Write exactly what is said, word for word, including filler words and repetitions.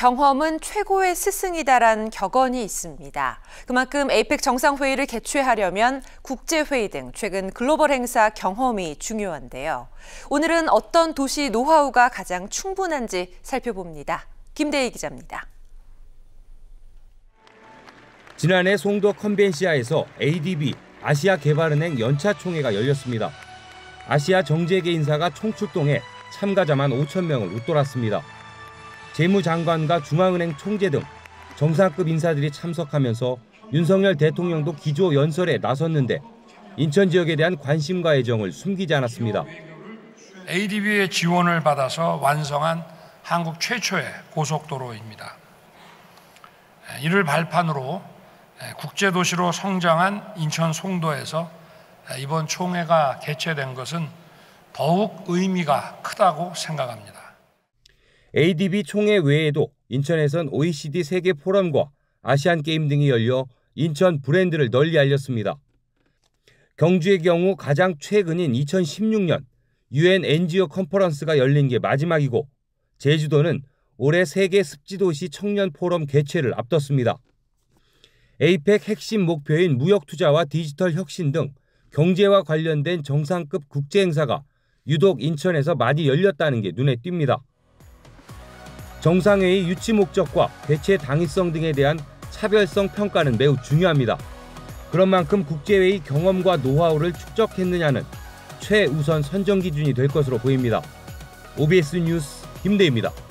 경험은 최고의 스승이다란 격언이 있습니다. 그만큼 에이펙 정상회의를 개최하려면 국제회의 등 최근 글로벌 행사 경험이 중요한데요. 오늘은 어떤 도시 노하우가 가장 충분한지 살펴봅니다. 김대희 기자입니다. 지난해 송도 컨벤시아에서 에이디비, 아시아개발은행 연차 총회가 열렸습니다. 아시아 정재계 인사가 총출동해 참가자만 오천 명을 웃돌았습니다. 재무장관과 중앙은행 총재 등 정상급 인사들이 참석하면서 윤석열 대통령도 기조 연설에 나섰는데 인천 지역에 대한 관심과 애정을 숨기지 않았습니다. 에이디비의 지원을 받아서 완성한 한국 최초의 고속도로입니다. 이를 발판으로 국제도시로 성장한 인천 송도에서 이번 총회가 개최된 것은 더욱 의미가 크다고 생각합니다. 에이디비 총회 외에도 인천에선 오이시디 세계 포럼과 아시안게임 등이 열려 인천 브랜드를 널리 알렸습니다. 경주의 경우 가장 최근인 이천십육 년 유엔 엔지오 컨퍼런스가 열린 게 마지막이고 제주도는 올해 세계 습지도시 청년 포럼 개최를 앞뒀습니다. 에이펙 핵심 목표인 무역 투자와 디지털 혁신 등 경제와 관련된 정상급 국제 행사가 유독 인천에서 많이 열렸다는 게 눈에 띕니다. 정상회의 유치 목적과 개최 당위성 등에 대한 차별성 평가는 매우 중요합니다. 그런 만큼 국제회의 경험과 노하우를 축적했느냐는 최우선 선정 기준이 될 것으로 보입니다. 오비에스 뉴스 김대희입니다.